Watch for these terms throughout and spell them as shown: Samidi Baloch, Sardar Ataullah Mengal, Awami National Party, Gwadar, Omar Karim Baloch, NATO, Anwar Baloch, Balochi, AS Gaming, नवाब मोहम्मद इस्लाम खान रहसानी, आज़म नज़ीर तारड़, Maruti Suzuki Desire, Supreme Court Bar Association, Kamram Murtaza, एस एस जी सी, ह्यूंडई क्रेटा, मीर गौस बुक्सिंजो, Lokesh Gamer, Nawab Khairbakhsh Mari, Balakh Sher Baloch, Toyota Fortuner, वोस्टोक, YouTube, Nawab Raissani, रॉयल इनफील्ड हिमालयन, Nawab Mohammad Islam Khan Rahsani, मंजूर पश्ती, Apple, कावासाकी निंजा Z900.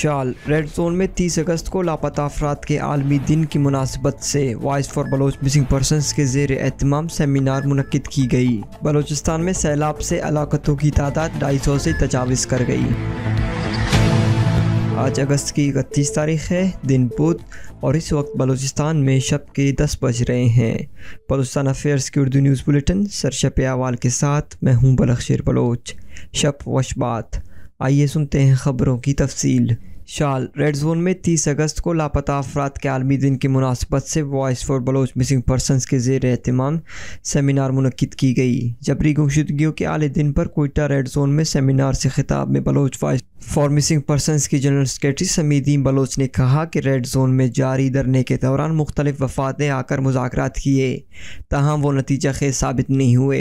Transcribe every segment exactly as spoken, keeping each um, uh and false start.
शाल। Red zone में तीस अगस्त को लापता अफराद के आलमी दिन की मुनासिबत से voice for Baloch missing persons के जेर एहतमाम सेमिनार मुनक्किद की गई। बलोचिस्तान में सैलाब से हलाकतों की तादाद ढाई सौ से तजावज़ कर गई। आज अगस्त की इकतीस तारीख है, दिन बुध, और इस वक्त बलोचिस्तान में शब के दस बज रहे हैं। बलोचिस्तान अफेयर्स की उर्दू न्यूज़ बुलेटिन सरशप अहवाल के साथ मैं हूँ बलख शेर बलोच। शब वशबात, आइए सुनते हैं ख़बरों की तफसील। शाल। रेड जोन में तीस अगस्त को लापता अफराद के आलमी दिन की मुनासबत से voice for Baloch missing persons के जेर एहतमाम सेमिनार मुनक्किद की गई। जबरी गुमशुदगियों के आले दिन पर कोयटा रेड जोन में सेमिनार से खिताब में Baloch voice for missing persons की जनरल सेक्रेटरी समीदी बलोच ने कहा कि रेड जोन में जारी धरने के दौरान मुख्तलिफ वफादें आकर मुज़ाकरात किए, तहम वो नतीजा खेज साबित नहीं हुए।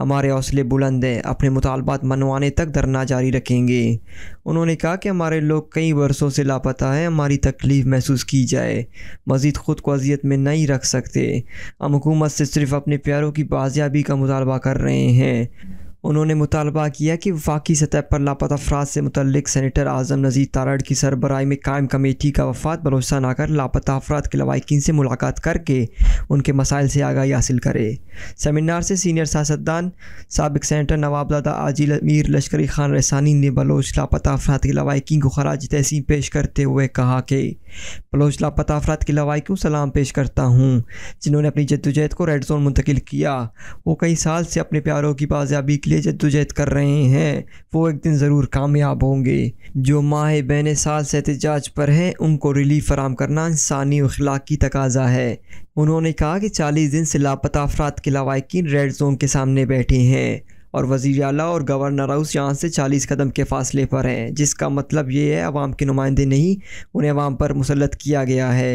हमारे हौसले बुलंद हैं, अपने मुतालबात मनवाने तक धरना जारी रखेंगे। उन्होंने कहा कि हमारे लोग कई बरसों से लापता है, हमारी तकलीफ़ महसूस की जाए, मज़ीद ख़ुद को अजियत में नहीं रख सकते। हम हुकूमत से सिर्फ अपने प्यारों की बाजियाबी का मुतालबा कर रहे हैं। उन्होंने मुतालबा किया कि वफाकी सतह पर लापता अफराद से मुतल्लिक़ सेनेटर आज़म नज़ीर तारड़ की सरबराही में कायम कमेटी का वफाद बलोचिस्तान आकर लापता अफराद के लवाहिकीन से मुलाकात करके उनके मसाइल से आगाही हासिल करे। सेमिनार से सीनियर सियासतदान साबिक़ सेनेटर नवाबज़ादा आज़िल मीर लश्करी खान रसानी ने बलोच लापता अफराद के लवाहिकीन को ख़राज तहसीन पेश करते हुए कहा कि बलोच लापता अफराद के लवाहिकीन को सलाम पेश करता हूँ, जिन्होंने अपनी जद्दोजहद को रेड जोन मुंतकिल किया। वो कई साल से अपने प्यारों की बाजियाबी जद्दोजहद कर रहे हैं, वो एक दिन ज़रूर कामयाब होंगे। जो माह बहने साल से एहतजाज पर हैं, उनको रिलीफ फराम करना इंसानी और अखलाकी तकाजा है। उन्होंने कहा कि चालीस दिन से लापता अफराद के लवाहिकीन रेड जोन के सामने बैठे हैं और वज़ीर आला और गवर्नर हाउस यहाँ से चालीस कदम के फासले पर हैं, जिसका मतलब ये है आवाम के नुमाइंदे नहीं, उन्हें आवाम पर मुसलत किया गया है,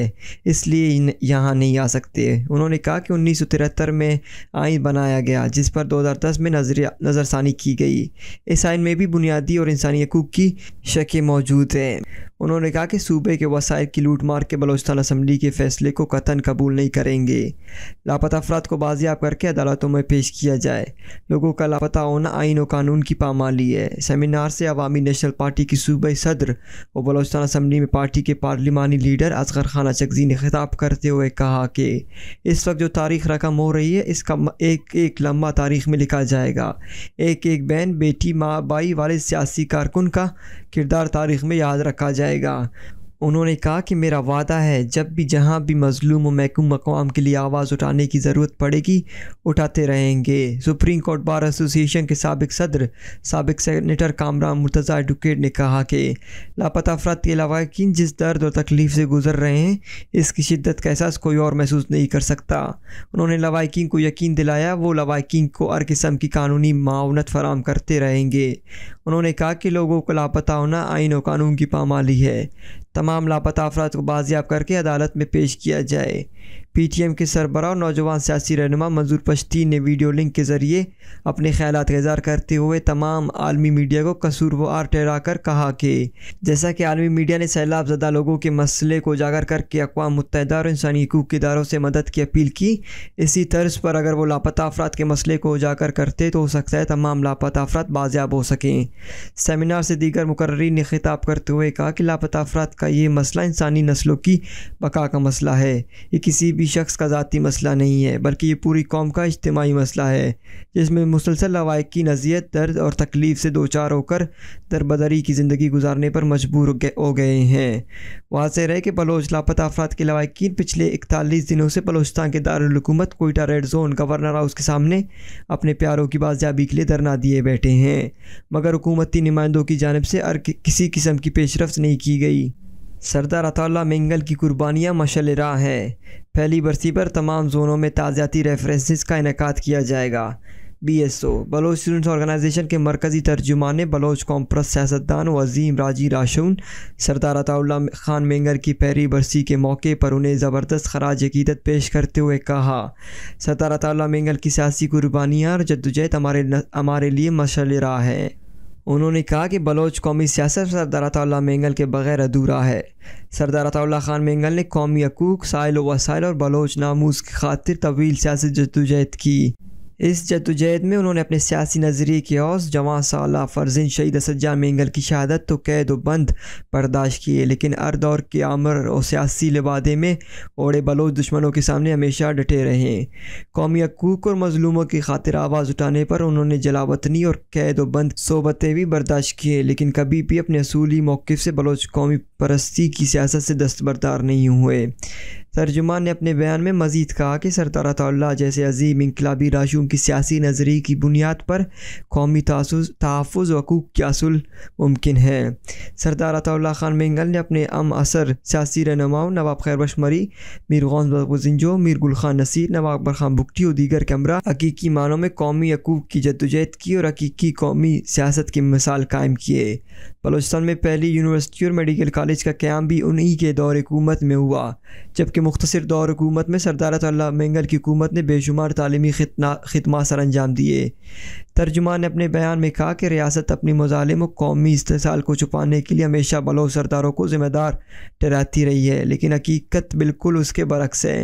इसलिए यहाँ नहीं आ सकते। उन्होंने कहा कि उन्नीस सौ तिहत्तर में आइन बनाया गया, जिस पर दो हज़ार दस में नजर नज़रसानी की गई। इस आइन में भी बुनियादी और इंसानी हकूक़ की शकें मौजूद हैं। उन्होंने कहा कि सूबे के वसाइल की लूट मार के बलोचिस्तान असम्बली के फैसले को कतन कबूल नहीं करेंगे। लापता अफराद को बाजियाब करके अदालतों में पेश किया जाए। लोगों का लापता होना आइन और कानून की पामाली है। सेमिनार से अवामी नेशनल पार्टी की सूबे सदर और बलोचिस्तान असम्बली में पार्टी के पार्लिमानी लीडर असगर खान चगजी ने खिताब करते हुए कहा कि इस वक्त जो तारीख रकम हो रही है, इसका एक एक लम्हा तारीख में लिखा जाएगा। एक एक बहन, बेटी, माँ, बाई वाले सियासी कारकुन का किरदार तारीख में याद रखा जाए। उन्होंने कहा कि मेरा वादा है, जब भी जहां भी मजलूम और महकूम अक़वाम के लिए आवाज़ उठाने की ज़रूरत पड़ेगी, उठाते रहेंगे। सुप्रीम कोर्ट बार एसोसिएशन के साबिक़ सदर साबिक़ सेनेटर कामराम मुर्तज़ा एडवोकेट ने कहा कि लापता अफराद के लवाहिकीन जिस दर्द और तकलीफ़ से गुजर रहे हैं, इसकी शिद्दत का एहसास कोई और महसूस नहीं कर सकता। उन्होंने लवाहिकीन को यकीन दिलाया वो लवाहिकीन को हर किस्म की कानूनी मुआवनत फराहम करते रहेंगे। उन्होंने कहा कि लोगों को लापता होना आइन और कानून की पामाली है, तमाम लापता अफराद को बाजियाब करके अदालत में पेश किया जाए। पीटीएम के सरबराह और नौजवान सियासी रहनुमा मंजूर पश्ती ने वीडियो लिंक के ज़रिए अपने ख्यालात का इज़हार करते हुए तमाम आलमी मीडिया को कसूरवार ठहराकर कहा कि जैसा कि आलमी मीडिया ने सैलाब ज़दा लोगों के मसले को उजागर करके अक़वाम मुत्तहिदा और इंसानी हकूक़ के इदारों से मदद की अपील की, इसी तर्ज पर अगर वो लापता अफराद के मसले को उजागर करते तो हो सकता है तमाम लापता अफराद बाजियाब हो सकें। सेमिनार से दीगर मुकर्रिरीन ने खिताब करते हुए कहा कि लापता अफराद का ये मसला इंसानी नस्लों की बका का मसला है। ये किसी भी शख्स का ज़ाती मसला नहीं है, बल्कि ये पूरी कौम का इज्तिमाई मसला है, जिसमें मुसलसल लवाहिकीन अज़ियत, दर्द और तकलीफ़ से दोचार होकर दरबदरी की ज़िंदगी गुजारने पर मजबूर हो गए हैं। वाज़ेह है कि बलोच लापता अफराद के लवाहिकीन पिछले इकतालीस दिनों से बलोचिस्तान के दारुल हुकूमत Quetta red zone governor house के सामने अपने प्यारों की बाजियाबी के लिए धरना दिए बैठे हैं, मगर हुकूमती नुमाइंदों की जानिब से हर किसी किस्म की पेशरफ्त नहीं की गई। सरदार अतौल्लाह मेंगल की कुर्बानियाँ मशाल राह है। पहली बरसी पर तमाम जोनों में ताज़ियाती रेफरेंसेस का इनेकाद किया जाएगा। B S O Baloch students organisation के मरकज़ी तर्जुमान बलोच कॉम्प्रेस सियासतदान वज़ीम राजी राशून सरदार अताउल्लाह खान मेंगल की पहली बरसी के मौके पर उन्हें ज़बरदस्त खराज अक़ीदत पेश करते हुए कहा, सरदार अताउल्लाह मेंगल की सियासी कुर्बानियाँ और जद्दोजहद हमारे हमारे लिए मशाल राह है। उन्होंने कहा कि बलोच कौमी सियासत सरदार अताउल्लाह मेंगल के बग़ैर अधूरा है। सरदार अताउल्लाह खान मेंगल ने कौमी हकूक़, साइल व वसाइल और बलोच नामूस की खातिर तवील सियासी जद्दोजहद की। इस जदोजहद में उन्होंने अपने सियासी नज़रिए के औस जवां साला फर्जिन शहीद असगर मेंगल की शहादत तो कैद व बंद बर्दाश्त किए, लेकिन हर दौर के आमर और सियासी लिबादे में ओड़े बलोच दुश्मनों के सामने हमेशा डटे रहे। कौमी हकूक़ और मजलूमों की खातिर आवाज़ उठाने पर उन्होंने जलावतनी और कैद व बंद सोबतें भी बर्दाश्त किए, लेकिन कभी भी अपने असूली मौक़िफ़ से बलोच कौमी परस्ती की सियासत से दस्तबरदार नहीं हुए। तर्जुमान ने अपने बयान में मजीद कहा कि सरदार अताउल्लाह जैसे अजीम इनकलाबी राशूम की सियासी नज़रिए की बुनियाद पर कौमी तहफ़्फ़ुज़ हकूक़ की असूल मुमकिन है। सरदार अताउल्लाह खान मेंगल ने अपने अम असर सियासी रहनुमाओं नवाब खैरबख्श मरी, मीर गौस बुक्सिंजो, मीर गुल खान नसीर, नवाब अकबर खान बुगटी और दीगर कैमरा हकीकी मानों में कौमी हकूक़ की जद्दोजहद की और हकीकी कौमी सियासत की मिसाल कायम किए। बलोचिस्तान में पहली यूनिवर्सिटी और मेडिकल कॉलेज का क़याम भी उन्हीं के दौर हुकूमत में हुआ, जबकि मुख्तसर दौर हुकूमत में सरदार अताउल्लाह मेंगल की हुकूमत ने बेशुमार तालीमी खिदमत सर अंजाम दिए। तर्जुमान ने अपने बयान में कहा कि रियासत अपनी मुजालिम और कौमी इस्तेसाल को छुपाने के लिए हमेशा बलोच सरदारों को ज़िम्मेदार ठहराती रही है, लेकिन हकीकत बिल्कुल उसके बरक्स है।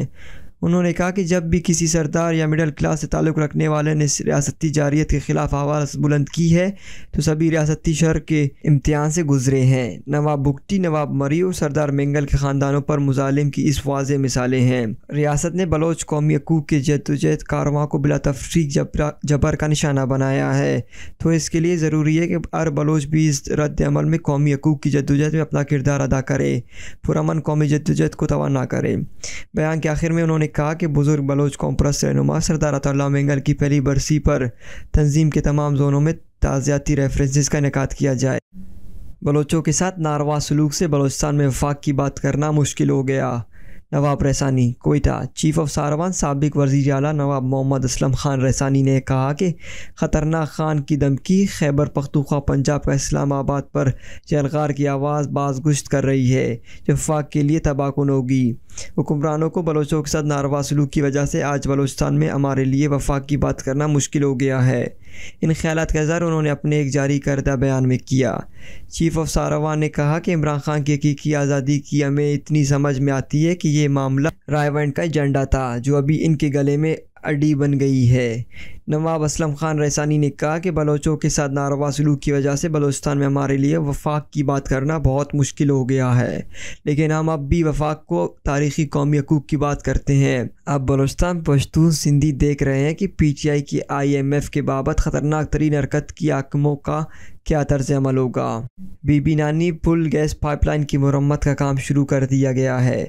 उन्होंने कहा कि जब भी किसी सरदार या मिडल क्लास से ताल्लुक़ रखने वाले ने रियासती जारियत के ख़िलाफ़ आवाज़ बुलंद की है तो सभी रियासती शहर के इम्तिहान से गुजरे हैं। नवाब बुगटी, नवाब मरी और सरदार मेंगल के ख़ानदानों पर मुजालिम की इस वाज़े मिसालें हैं। रियासत ने बलोच कौमी हकूक़ के जद्दोजहद कारवां को बिला तफरीक जबर का निशाना बनाया है, तो इसके लिए ज़रूरी है कि हर बलोच भी इस रद्दमल में कौमी हकूक़ की जद्दोजहद में अपना किरदार अदा करे, पुरअमन कौमी जद्दोजहद को तवाना करे। बयान के आखिर में उन्होंने कहा कि बुज़ुर्ग बलोच कॉम्प्रस रहनुमा सरदार अताउल्लाह मेंगल की पहली बरसी पर तंजीम के तमाम जोनों में ताज़ियाती रेफरेंसेस का इनेकाद किया जाए। बलोचों के साथ नारवा सलूक से बलोचिस्तान में वफाक की बात करना मुश्किल हो गया। नवाब रैसानी, कोयटा। चीफ ऑफ सारवान साबिक वज़ीर आला नवाब मोहम्मद इस्लाम खान रहसानी ने कहा कि ख़तरनाक खान की धमकी खैबर पख्तूनख्वा पंजाब का इस्लामाबाद पर जलगार की आवाज़ बाज़गुश्त कर रही है, जो वफाक के लिए तबाहकुन होगी। हुक्मरानों को बलोचों के साथ नारवा सलूक की वजह से आज बलोचिस्तान में हमारे लिए वफाक की बात करना मुश्किल हो गया है। इन ख्यालात का इज़हार उन्होंने अपने एक जारी करदा बयान में किया। चीफ ऑफ सारवान ने कहा कि इमरान खान की हकीकी आज़ादी की हमें इतनी समझ में आती है कि ये मामला रायवंड का एजेंडा था, जो अभी इनके गले में अड्डी बन गई है। नवाब असलम खान रैसानी ने कहा कि बलोचों के साथ नारवा सलूक की वजह से बलोचिस्तान में हमारे लिए वफाक की बात करना बहुत मुश्किल हो गया है, लेकिन हम अब भी वफाक को तारीख़ी कौमी हकूक़ की बात करते हैं। अब बलोचिस्तान पश्तून सिंधी देख रहे हैं कि पी टी आई की आई एम एफ के बाबत ख़तरनाक तरीन हरकत की हाकिमों का क्या तर्ज अमल होगा। बीबी नानी पुल गैस पाइपलाइन की मरम्मत का काम शुरू कर दिया गया है।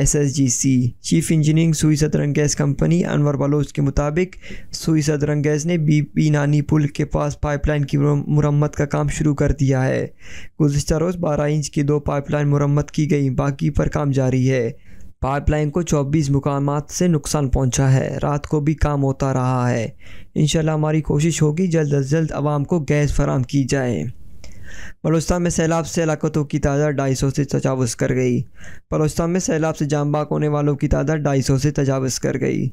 एस एस जी सी chief engineer Sui southern gas company Anwar Baloch के मुताबिक सुई सदरन गैस ने बीबी नानी पुल के पास पाइपलाइन की मरम्मत का काम शुरू कर दिया है। गुज़िश्ता रोज़ बारह इंच की दो पाइपलाइन मरम्मत की गई, बाकी पर काम जारी है। पाइपलाइन को चौबीस मुकामात से नुकसान पहुंचा है, रात को भी काम होता रहा है। इंशाल्लाह हमारी कोशिश होगी जल्द अज जल्द आवाम को गैस फराम की जाए। बलोचिस्तान में सैलाब से हलाकतों की तादाद ढाई सौ से तजावज़ कर गई। बलोचिस्तान में सैलाब से जामबाग होने वालों की तादाद ढाई सौ से तजावज़ कर गई।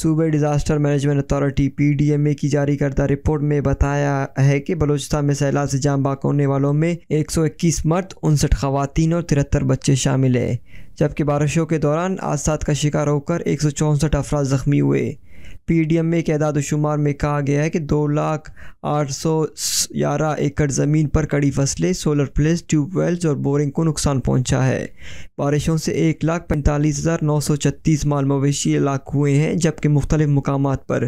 सूबे disaster management authority P D M A की जारी करदा रिपोर्ट में बताया है कि बलोचिस्तान में सैलाब से जामबाग होने वालों में एक सौ इक्कीस मर्द, उनसठ खवातीन और तिहत्तर बच्चे शामिल है, जबकि बारिशों के दौरान हादसात का शिकार होकर एक सौ चौंसठ अफराद ज़ख्मी हुए। पी डी एम ए के अदादोशुमार में कहा गया है कि दो लाख आठ सौ ग्यारह एकड़ ज़मीन पर कड़ी फसलें, सोलर प्लेस, ट्यूबवेल्स और बोरिंग को नुकसान पहुंचा है। बारिशों से एक लाख पैंतालीस हज़ार नौ सौ छत्तीस माल मवेशी हलाक हुए हैं, जबकि मुख्तलिफ़ मुकामात पर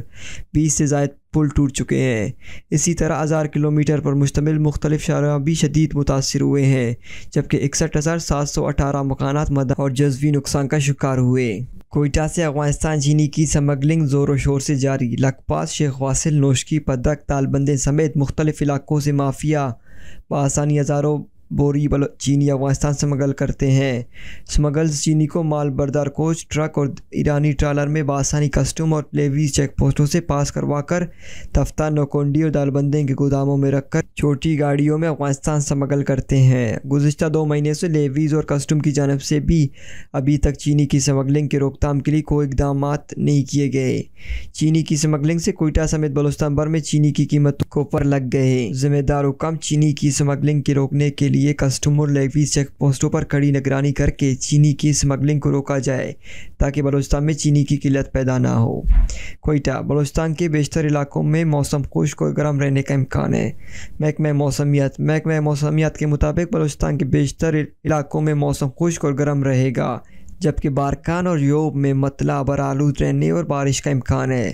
बीस से ज़ायद पुल टूट चुके हैं। इसी तरह हज़ार किलोमीटर पर मुश्तमिल मुख्तलिफ शहर भी शदीद मुतासर हुए हैं, जबकि इकसठ हज़ार सात सौ अठारह मकानात मदा और जज्वी नुकसान का शिकार हुए। कोयटा से अफगानिस्तान चीनी की स्मगलिंग ज़ोर शोर से जारी। लखपास, शेख वासिल, नोशकी, पदक, तालबंदे समेत मुख्तलिफ इलाकों से माफिया बआसानी हज़ारों बोरी चीनी अफगानिस्तान स्मगल करते हैं। स्मगल्स चीनी को माल बरदार कोच, ट्रक और ईरानी ट्रालर में बआसानी कस्टम और लेवी चेक पोस्टों से पास करवा कर तफ्ता, नौकोंडी और दालबंदे के गोदामों में रखकर छोटी गाड़ियों में अफगानिस्तान स्मगल करते हैं। गुज़िश्ता दो महीने से लेवीज़ और कस्टम की जानब से भी अभी तक चीनी की स्मगलिंग की रोकथाम के लिए कोई इकदाम नहीं किए गए। चीनी की स्मगलिंग से कोयटा समेत बलोचिस्तान भर में चीनी की कीमतों को पर लग गए। जिम्मेदार हुकाम चीनी की स्मगलिंग के रोकने के लिए लिए कस्टम और लेवीज चेक पोस्टों पर कड़ी निगरानी करके चीनी की स्मगलिंग को रोका जाए ताकि बलूचिस्तान में चीनी की किल्लत पैदा ना हो। कोयटा, बलूचिस्तान के बेशतर इलाकों में मौसम खुश्क और गर्म रहने का इम्कान है। महकमा मौसमियात महकमा मौसमियात के मुताबिक बलूचिस्तान के बेशतर इलाकों में मौसम खुश्क और गर्म रहेगा, जबकि बारकान और योब में मतला बरालूद रहने और बारिश का इम्कान है।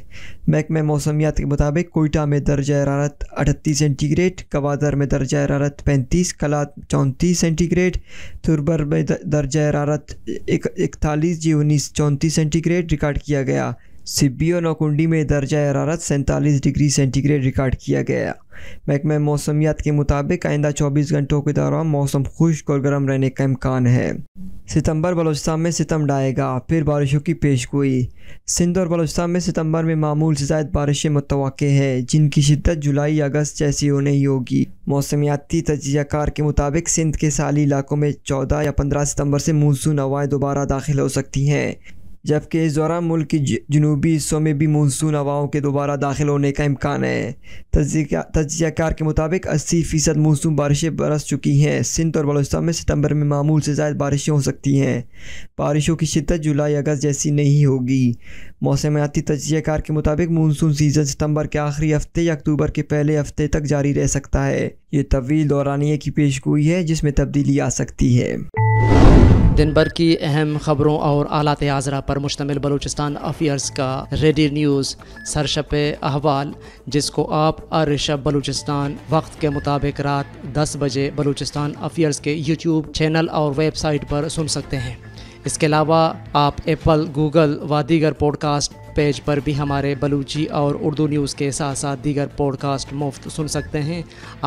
महकमा मौसमियात के मुताबिक कोयटा में दर्जा हरारत अड़तीस सेंटीग्रेड, गवादर में दर्जा हरारत पैंतीस, कलात चौंतीस सेंटीग्रेड, थुरबर में दर्जा हरारत इकतालीस जी उन्नीस चौंतीस सेंटीग्रेड रिकॉर्ड किया गया। सिब्बी और नौकुंडी में दर्जा हरारत सैंतालीस डिग्री सेंटीग्रेड रिकॉर्ड किया गया। महकमा मौसमियात के मुताबिक आइंदा चौबीस घंटों के दौरान मौसम खुश्क और गर्म रहने का इम्कान है। सितंबर बलूचिस्तान में सितम डाएगा, फिर बारिशों की पेशगोई। सिंध और बलूचिस्तान में सितंबर में मामूल से ज़्यादा बारिशें मुतवक़्क़े हैं, जिनकी शिद्दत जुलाई अगस्त जैसी होने ही होगी। मौसमियाती तज्ज़ियाकार के मुताबिक सिंध के साली इलाकों में चौदह या पंद्रह सितम्बर से मानसून हवाएँ दोबारा दाखिल हो सकती हैं, जबकि इस दौरान मुल्क के जनूबी हिस्सों में भी मानसून हवाओं के दोबारा दाखिल होने का इम्कान है। तज्ज़ियाकार के मुताबिक अस्सी फ़ीसद मानसून बारिशें बरस चुकी हैं। सिंध और बलूचिस्तान में सितंबर में मामूल से ज़्यादा बारिशें हो सकती हैं। बारिशों की शिद्दत जुलाई अगस्त जैसी नहीं होगी। मौसमियाती तज्ज़ियाकार के मुताबिक मानसून सीज़न सितंबर के आखिरी हफ्ते या अक्टूबर के पहले हफ्ते तक जारी रह सकता है। ये तवील दौरानिये की पेशगोई है जिसमें तब्दीली आ सकती है। दिन भर की अहम खबरों और आलात आज़रा पर मुश्तमिल बलूचिस्तान अफेयर्स का रेडी न्यूज़ सरशप अहवाल, जिसको आप अरशब बलूचिस्तान वक्त के मुताबिक रात दस बजे बलूचिस्तान अफेयर्स के यूट्यूब चैनल और वेबसाइट पर सुन सकते हैं। इसके अलावा आप एप्पल, गूगल व दीगर पॉडकास्ट पेज पर भी हमारे बलूची और उर्दू न्यूज़ के साथ साथ दीगर पॉडकास्ट मुफ्त सुन सकते हैं।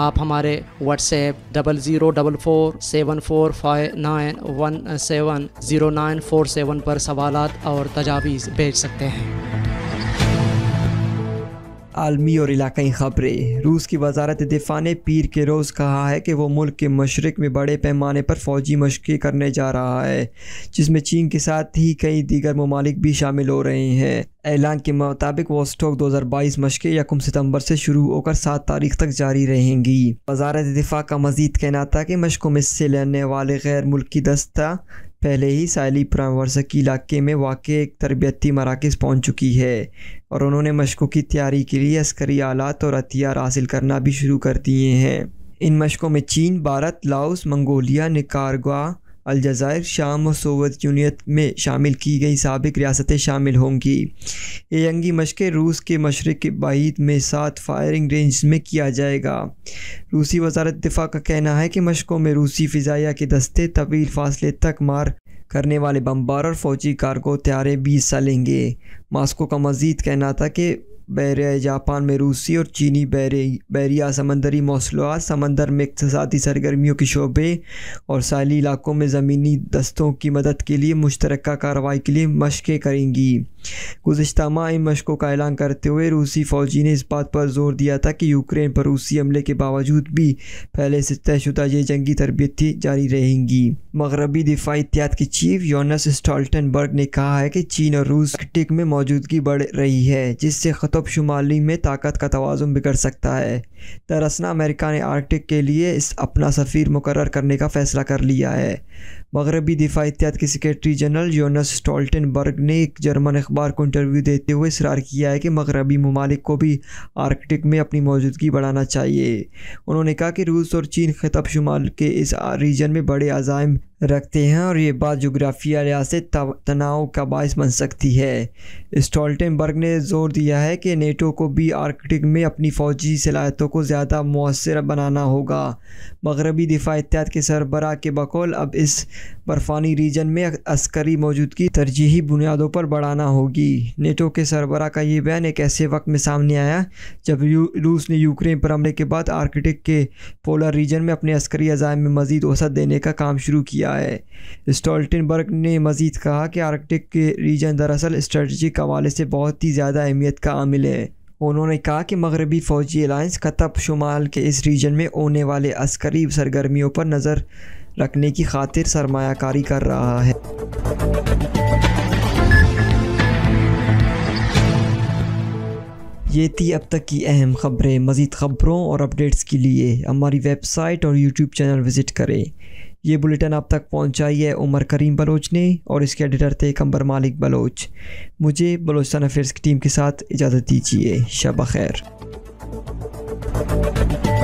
आप हमारे WhatsApp double zero double four seven four five nine one seven zero nine four seven पर सवालात और तजावीज़ भेज सकते हैं। आलमी और इलाक़ाई ख़बरें। रूस की वजारत दिफा ने पीर के रोज़ कहा है कि वो मुल्क के मशरक़ में बड़े पैमाने पर फ़ौजी मशक़ें करने जा रहा है, जिसमें चीन के साथ ही कई दीगर ममालिक भी शामिल हो रहे हैं। ऐलान के मुताबिक वोस्टोक दो हज़ार बाईस मशक़ें यकम सितंबर से शुरू होकर सात तारीख तक जारी रहेंगी। वजारत दिफा का मज़ीद कहना था कि मशक़ों में हिस्से लेने वाले गैर मुल्की दस्ता पहले ही साइली प्रावर्सकी इलाके में वाक़े एक तरबियती मराकज़ पहुँच चुकी है और उन्होंने मशक़ों की तैयारी के लिए अस्करी आलात और हथियार हासिल करना भी शुरू कर दिए हैं। इन मशक़ों में चीन, भारत, लाओस, मंगोलिया, निकारगुआ, अलजायर, शाम और सोवियत यूनियन में शामिल की गई साबिक रियासतें शामिल होंगी। ये यंगी मशक़ें रूस के मशरक़ के बाईद में सात फायरिंग रेंज में किया जाएगा। रूसी वजारत दिफा का कहना है कि मशक़ों में रूसी फ़िज़ाया के दस्ते तवील फासले तक मार करने वाले बम्बार और फ़ौजी कार्गो तैयारे भी हिस्सा लेंगे। मास्को का मज़ीद कहना था कि बहरिया जापान में रूसी और चीनी बहरिया समंदरी मौसलात, समंदर में इक़्तिसादी सरगर्मियों के शोबे और साहली इलाकों में ज़मीनी दस्तों की मदद के लिए मुश्तरका कार्रवाई के लिए मशक़ें करेंगी। गुज़िश्ता माह इन मशक़ों का ऐलान करते हुए रूसी फ़ौजी ने इस बात पर जोर दिया था कि यूक्रेन पर रूसी हमले के बावजूद भी पहले से तयशुदा ये जंगी तरबियतें जारी रहेंगी। मगरबी दिफाई एहतियात के चीफ जोन्स स्टॉल्टनबर्ग ने कहा है कि चीन और रूस आर्कटिक में मौजूदगी बढ़ रही है, जिससे ख़ुतब शुमाली में ताकत का तवाज़ुन बिगड़ सकता है। दरअसल अमेरिका ने आर्कटिक के लिए इस अपना सफ़ीर मुकर्रर करने का फ़ैसला कर लिया है। मगरबी दिफा एहतियात के सेक्रेटरी जनरल जोन्स स्टॉल्टनबर्ग ने एक जर्मन अखबार को इंटरव्यू देते हुए इसरार किया है कि मगरबी ममालिक को भी आर्कटिक में अपनी मौजूदगी बढ़ाना चाहिए। उन्होंने कहा कि रूस और चीन ख़ितब शुमाल के इस रीजन में बड़े अज़ाइम रखते हैं और ये बात जोग्राफिया लिहाज से तनाव का बायस बन सकती है। स्टॉल्टनबर्ग ने जोर दिया है कि नेटो को भी आर्कटिक में अपनी फ़ौजी सलाहियतों को ज़्यादा मुअस्सर बनाना होगा। मगरबी दिफा एहतियात के सरबराह के बकौल अब इस बर्फ़ानी रीजन में अस्करी मौजूदगी तरजीही बुनियादों पर बढ़ाना होगी। नेटो के सरबराह का ये बयान एक ऐसे वक्त में सामने आया जब रूस ने यूक्रेन पर हमले के बाद आर्कटिक के पोलर रीजन में अपने अस्करी अज़ाइम में मज़ीद वसअत देने का काम शुरू किया है। स्टॉल्टनबर्ग ने मज़ीद कहा कि आर्कटिक के रीजन दरअसल स्ट्रेटजिक हवाले से बहुत ही ज़्यादा अहमियत का आमिल है। उन्होंने कहा कि मगरबी फ़ौजी अलायंस क़तब शुमाल के इस रीजन में होने वाले अस्करी सरगर्मियों पर नज़र रखने की खातिर सरमायाकारी कर रहा है। ये थी अब तक की अहम खबरें। मज़ीद खबरों और अपडेट्स के लिए हमारी वेबसाइट और यूट्यूब चैनल विज़िट करें। ये बुलेटिन आप तक पहुंचाई है उमर करीम बलोच ने और इसके एडिटर थे कंबर मालिक बलोच। मुझे बलोचिस्तान अफेयर्स की टीम के साथ इजाज़त दीजिए। शब खैर।